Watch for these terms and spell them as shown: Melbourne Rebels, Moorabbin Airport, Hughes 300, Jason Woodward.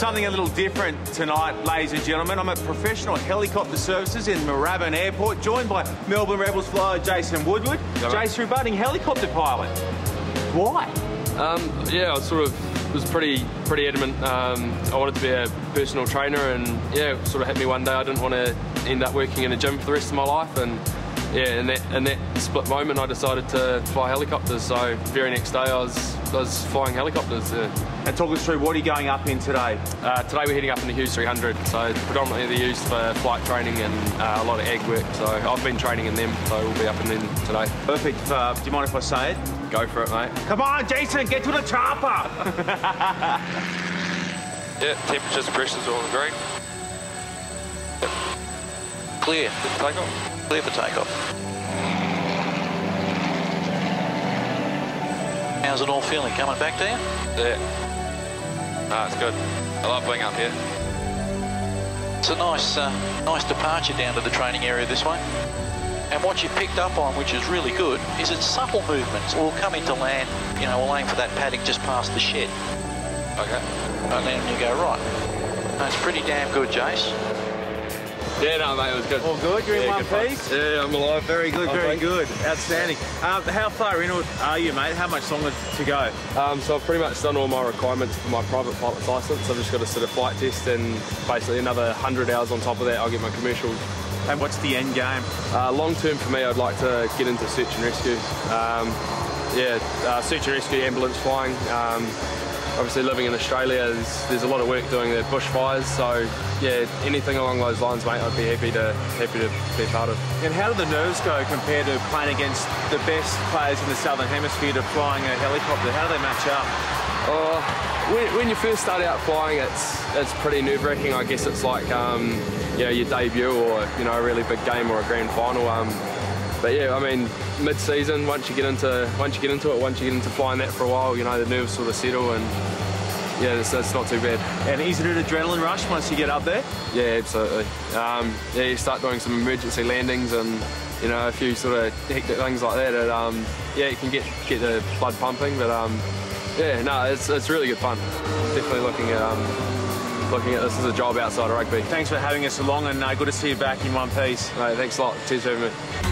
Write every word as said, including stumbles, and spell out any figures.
something a little different tonight, ladies and gentlemen. I'm at Professional Helicopter Services in Moorabbin Airport, joined by Melbourne Rebels flyer Jason Woodward. Right. Jason, budding helicopter pilot. Why? Um, yeah, I was sort of was pretty pretty adamant. Um, I wanted to be a personal trainer, and yeah, it sort of hit me one day. I didn't want to end up working in a gym for the rest of my life, and yeah, in that in that split moment, I decided to fly helicopters. So the very next day, I was. I was flying helicopters. Yeah. And talk us through, what are you going up in today? Uh, today we're heading up in the Hughes three hundred, so predominantly they're used for flight training and uh, a lot of ag work, so I've been training in them, so we'll be up in them today. Perfect. Uh, do you mind if I say it? Go for it, mate. Come on, Jason, get to the chopper! Yeah, temperatures, pressures all agreed. Clear for takeoff. Clear for takeoff. How's it all feeling, coming back to you? Yeah. Ah, it's good. I love being up here. It's a nice, uh, nice departure down to the training area this way. And what you've picked up on, which is really good, is it's subtle movements. We'll come into land, you know, we'll aim for that paddock just past the shed. Okay. And then you go right. That's pretty damn good, Jace. Yeah, no, mate, it was good. All good? You're yeah, in one piece? Yeah, I'm alive. Very good, oh, very thanks. good. Outstanding. Um, how far in are you, mate? How much longer to go? Um, so I've pretty much done all my requirements for my private pilot's licence. I've just got to sit a flight test and basically another one hundred hours on top of that, I'll get my commercial. And what's the end game? Uh, long term for me, I'd like to get into search and rescue. Um, yeah, uh, search and rescue, ambulance flying. Um, Obviously, living in Australia, there's, there's a lot of work doing the bushfires, so yeah, anything along those lines, mate, I'd be happy to happy to be part of. And how do the nerves go compared to playing against the best players in the Southern Hemisphere to flying a helicopter? How do they match up? Uh, when, when you first start out flying, it's it's pretty nerve-wracking. I guess it's like um, you know, your debut or you know a really big game or a grand final. Um, But yeah, I mean, mid-season, once you get into once you get into it, once you get into flying that for a while, you know, the nerves sort of settle, and yeah, it's, it's not too bad. And is it an adrenaline rush once you get up there? Yeah, absolutely. Um, yeah, you start doing some emergency landings and you know a few sort of hectic things like that. And um, yeah, you can get get the blood pumping, but um, yeah, no, it's it's really good fun. Definitely looking at. Um, Looking at this as a job outside of rugby. Thanks for having us along, and uh, good to see you back in one piece. Mate, thanks a lot. Cheers for having me.